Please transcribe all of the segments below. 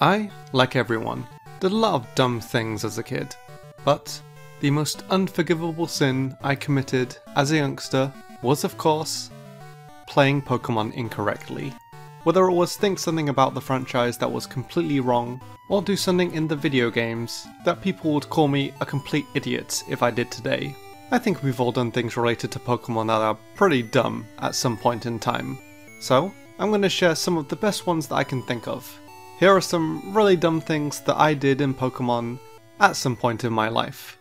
I, like everyone, did a lot of dumb things as a kid, but the most unforgivable sin I committed as a youngster was, of course, playing Pokémon incorrectly. Whether it was think something about the franchise that was completely wrong, or do something in the video games that people would call me a complete idiot if I did today. I think we've all done things related to Pokémon that are pretty dumb at some point in time. So, I'm going to share some of the best ones that I can think of. Here are some really dumb things that I did in Pokémon at some point in my life.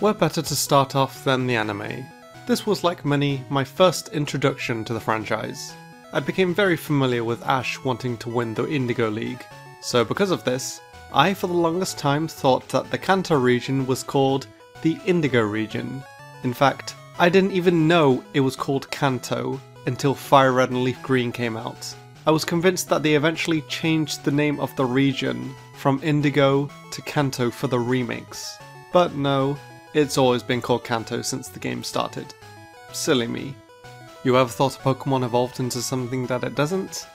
Where better to start off than the anime? This was, like many, my first introduction to the franchise. I became very familiar with Ash wanting to win the Indigo League, so because of this, I for the longest time thought that the Kanto region was called the Indigo region. In fact, I didn't even know it was called Kanto until Fire Red and Leaf Green came out. I was convinced that they eventually changed the name of the region from Indigo to Kanto for the remakes. But no, it's always been called Kanto since the game started. Silly me. You ever thought a Pokemon evolved into something that it doesn't?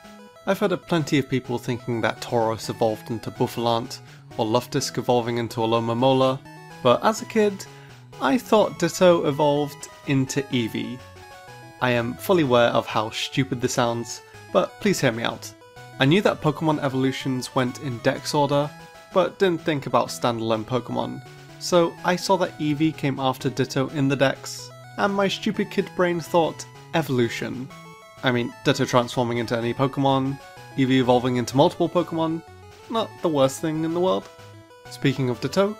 I've heard of plenty of people thinking that Tauros evolved into Buffalant, or Lufdisc evolving into Alomamola, but as a kid, I thought Ditto evolved into Eevee. I am fully aware of how stupid this sounds, but please hear me out. I knew that Pokemon evolutions went in Dex order, but didn't think about standalone Pokemon, so I saw that Eevee came after Ditto in the Dex, and my stupid kid brain thought evolution. I mean, Ditto transforming into any Pokemon, Eevee evolving into multiple Pokemon, not the worst thing in the world. Speaking of Ditto,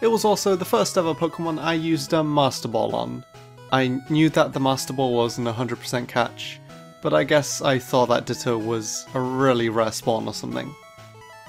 it was also the first ever Pokemon I used a Master Ball on. I knew that the Master Ball wasn't 100% catch, but I guess I thought that Ditto was a really rare spawn or something.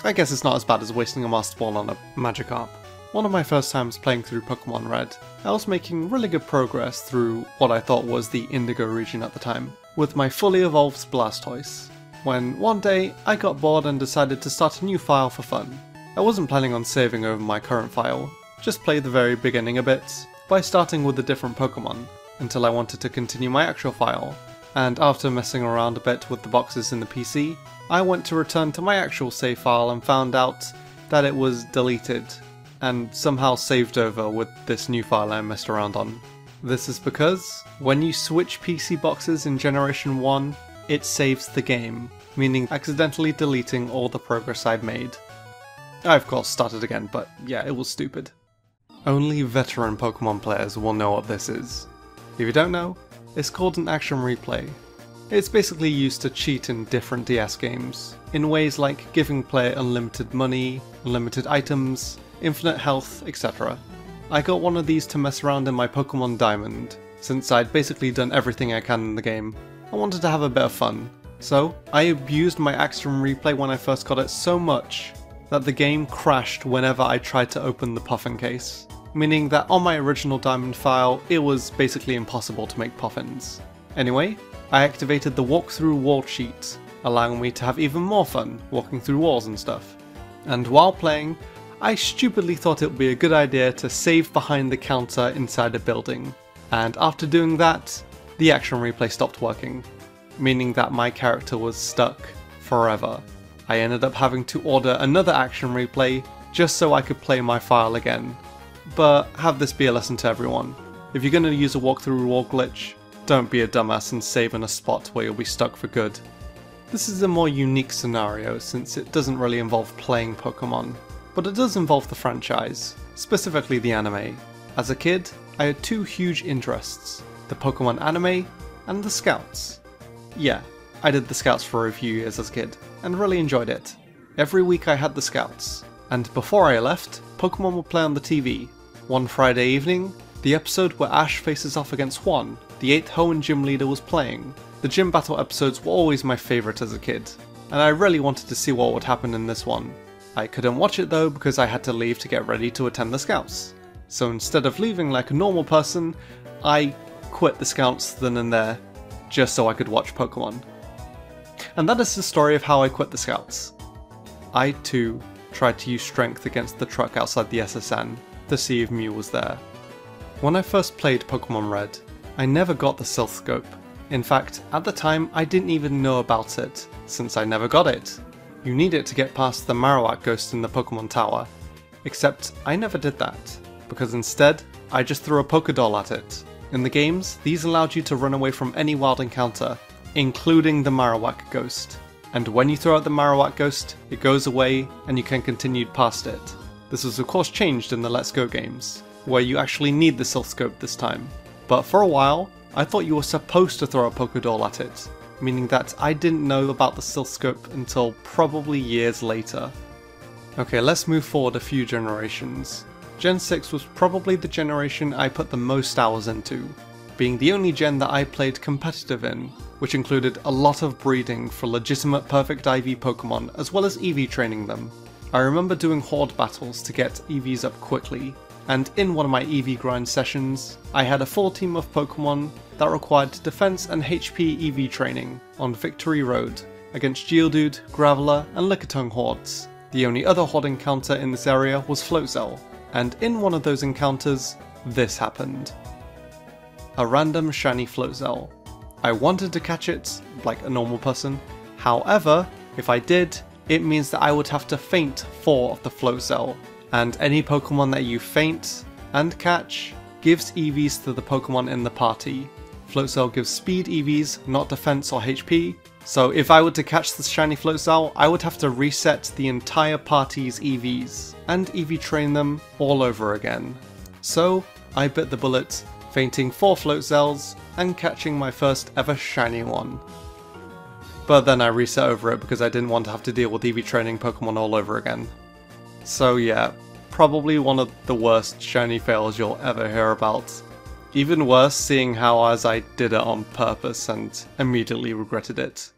I guess it's not as bad as wasting a Master Ball on a Magikarp. One of my first times playing through Pokemon Red, I was making really good progress through what I thought was the Indigo region at the time, with my fully evolved Blastoise, when one day I got bored and decided to start a new file for fun. I wasn't planning on saving over my current file, just played the very beginning a bit, by starting with a different Pokemon, until I wanted to continue my actual file, and after messing around a bit with the boxes in the PC, I went to return to my actual save file and found out that it was deleted, and somehow saved over with this new file I messed around on. This is because when you switch PC boxes in Generation 1, it saves the game, meaning accidentally deleting all the progress I'd made. I of course started again, but yeah, it was stupid. Only veteran Pokemon players will know what this is. If you don't know, it's called an Action Replay. It's basically used to cheat in different DS games, in ways like giving player unlimited money, unlimited items, infinite health, etc. I got one of these to mess around in my Pokemon Diamond, since I'd basically done everything I can in the game. I wanted to have a bit of fun, so I abused my Action Replay when I first got it so much that the game crashed whenever I tried to open the Poffin case, meaning that on my original Diamond file it was basically impossible to make Poffins. Anyway, I activated the walkthrough wall cheat, allowing me to have even more fun walking through walls and stuff. And while playing, I stupidly thought it would be a good idea to save behind the counter inside a building, and after doing that, the Action Replay stopped working, meaning that my character was stuck forever. I ended up having to order another Action Replay just so I could play my file again. But have this be a lesson to everyone. If you're going to use a walkthrough wall glitch, don't be a dumbass and save in a spot where you'll be stuck for good. This is a more unique scenario since it doesn't really involve playing Pokemon, but it does involve the franchise, specifically the anime. As a kid, I had two huge interests, the Pokemon anime and the Scouts. Yeah, I did the Scouts for a few years as a kid, and really enjoyed it. Every week I had the Scouts, and before I left, Pokemon would play on the TV. One Friday evening, the episode where Ash faces off against Juan, the 8th Hoenn gym leader, was playing. The gym battle episodes were always my favourite as a kid, and I really wanted to see what would happen in this one. I couldn't watch it though because I had to leave to get ready to attend the Scouts. So instead of leaving like a normal person, I quit the Scouts then and there, just so I could watch Pokemon. And that is the story of how I quit the Scouts. I too tried to use strength against the truck outside the SSN to see if Mew was there. When I first played Pokemon Red, I never got the Silph Scope. In fact, at the time I didn't even know about it, since I never got it. You need it to get past the Marowak ghost in the Pokémon Tower, except I never did that, because instead I just threw a PokéDoll at it. In the games, these allowed you to run away from any wild encounter, including the Marowak ghost. And when you throw out the Marowak ghost, it goes away and you can continue past it. This was of course changed in the Let's Go games, where you actually need the Silph Scope this time. But for a while, I thought you were supposed to throw a PokéDoll at it, meaning that I didn't know about the Silph Scope until probably years later. Okay, let's move forward a few generations. Gen 6 was probably the generation I put the most hours into, being the only gen that I played competitive in, which included a lot of breeding for legitimate perfect IV Pokemon as well as Eevee training them. I remember doing horde battles to get Eevees up quickly, and in one of my Eevee grind sessions, I had a full team of Pokemon that required defense and HP EV training on Victory Road against Geodude, Graveler, and Lickitung hordes. The only other horde encounter in this area was Floatzel, and in one of those encounters, this happened. A random shiny Floatzel. I wanted to catch it, like a normal person, however, if I did, it means that I would have to faint 4 of the Floatzel, and any Pokemon that you faint and catch gives EVs to the Pokemon in the party. Floatzel gives speed EVs, not defense or HP, so if I were to catch this shiny Floatzel, I would have to reset the entire party's EVs, and EV train them all over again. So I bit the bullet, fainting 4 Floatzels and catching my first ever shiny one. But then I reset over it because I didn't want to have to deal with EV training Pokemon all over again. So yeah, probably one of the worst shiny fails you'll ever hear about. Even worse seeing how as I did it on purpose and immediately regretted it.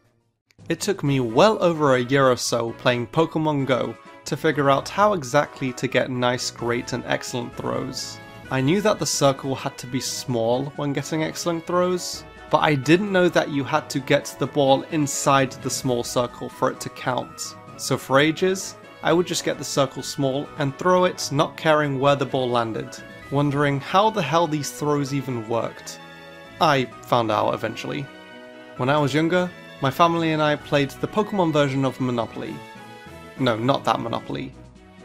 It took me well over a year or so playing Pokemon Go to figure out how exactly to get nice, great and excellent throws. I knew that the circle had to be small when getting excellent throws, but I didn't know that you had to get the ball inside the small circle for it to count. So for ages, I would just get the circle small and throw it, not caring where the ball landed, wondering how the hell these throws even worked. I found out eventually. When I was younger, my family and I played the Pokemon version of Monopoly. No, not that Monopoly.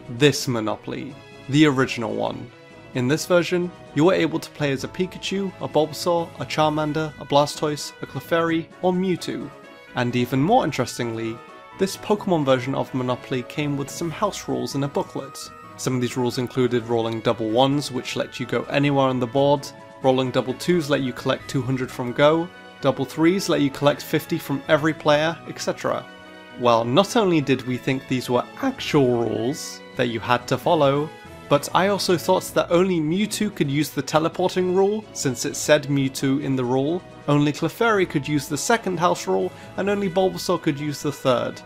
This Monopoly. The original one. In this version, you were able to play as a Pikachu, a Bulbasaur, a Charmander, a Blastoise, a Clefairy, or Mewtwo. And even more interestingly, this Pokemon version of Monopoly came with some house rules in a booklet. Some of these rules included rolling double ones, which let you go anywhere on the board, rolling double twos let you collect 200 from go, double threes let you collect 50 from every player, etc. Well, not only did we think these were actual rules that you had to follow, but I also thought that only Mewtwo could use the teleporting rule, since it said Mewtwo in the rule, only Clefairy could use the second house rule, and only Bulbasaur could use the third.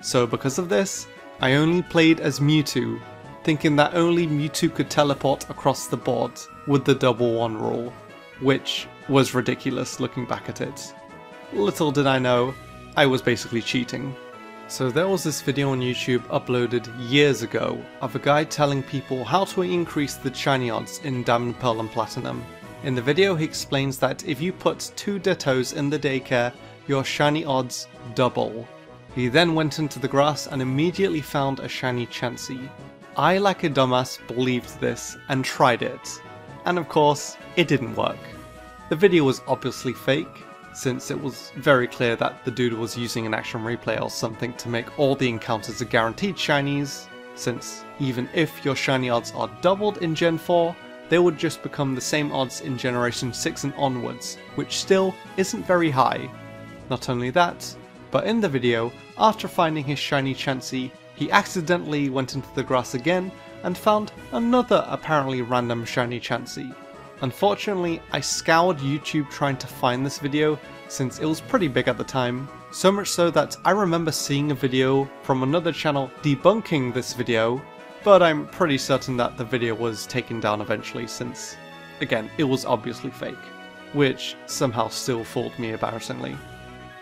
So because of this, I only played as Mewtwo, thinking that only Mewtwo could teleport across the board with the double one rule, which was ridiculous looking back at it. Little did I know, I was basically cheating. So there was this video on YouTube uploaded years ago of a guy telling people how to increase the shiny odds in Diamond, Pearl and Platinum. In the video he explains that if you put 2 Dittos in the daycare, your shiny odds double. He then went into the grass and immediately found a shiny Chansey. I, like a dumbass, believed this and tried it. And of course, it didn't work. The video was obviously fake, since it was very clear that the dude was using an action replay or something to make all the encounters a guaranteed shinies, since even if your shiny odds are doubled in Gen 4, they would just become the same odds in Generation 6 and onwards, which still isn't very high. Not only that, but in the video, after finding his shiny Chansey, he accidentally went into the grass again and found another apparently random shiny Chansey. Unfortunately, I scoured YouTube trying to find this video, since it was pretty big at the time, so much so that I remember seeing a video from another channel debunking this video, but I'm pretty certain that the video was taken down eventually since, again, it was obviously fake, which somehow still fooled me embarrassingly.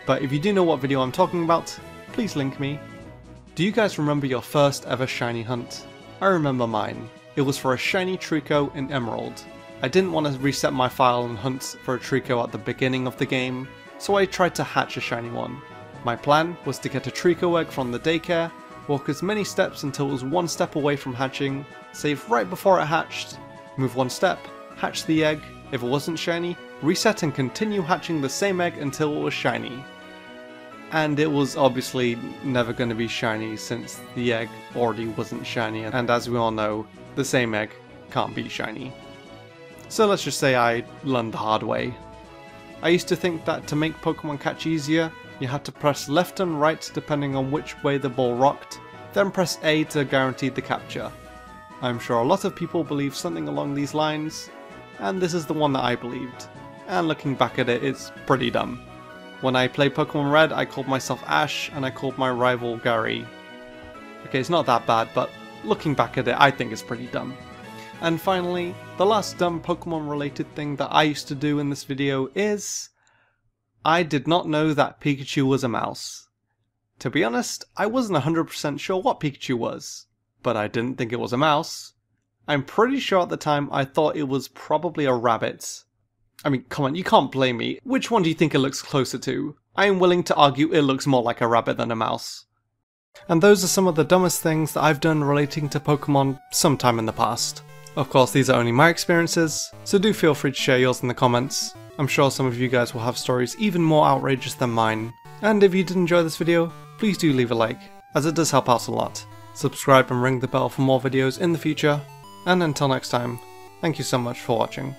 But if you do know what video I'm talking about, please link me. Do you guys remember your first ever shiny hunt? I remember mine. It was for a shiny Treecko in Emerald. I didn't want to reset my file and hunt for a Treecko at the beginning of the game, so I tried to hatch a shiny one. My plan was to get a Treecko egg from the daycare, walk as many steps until it was one step away from hatching, save right before it hatched, move one step, hatch the egg, if it wasn't shiny, reset and continue hatching the same egg until it was shiny. And it was obviously never going to be shiny since the egg already wasn't shiny, and as we all know, the same egg can't be shiny. So let's just say I learned the hard way. I used to think that to make Pokemon catch easier, you had to press left and right depending on which way the ball rocked, then press A to guarantee the capture. I'm sure a lot of people believe something along these lines, and this is the one that I believed, and looking back at it, it's pretty dumb. When I played Pokemon Red, I called myself Ash, and I called my rival Gary. Okay, it's not that bad, but looking back at it, I think it's pretty dumb. And finally, the last dumb Pokemon related thing that I used to do in this video is... I did not know that Pikachu was a mouse. To be honest, I wasn't 100% sure what Pikachu was, but I didn't think it was a mouse. I'm pretty sure at the time I thought it was probably a rabbit. I mean, come on, you can't blame me. Which one do you think it looks closer to? I am willing to argue it looks more like a rabbit than a mouse. And those are some of the dumbest things that I've done relating to Pokemon sometime in the past. Of course, these are only my experiences, so do feel free to share yours in the comments. I'm sure some of you guys will have stories even more outrageous than mine. And if you did enjoy this video, please do leave a like, as it does help out a lot. Subscribe and ring the bell for more videos in the future, and until next time, thank you so much for watching.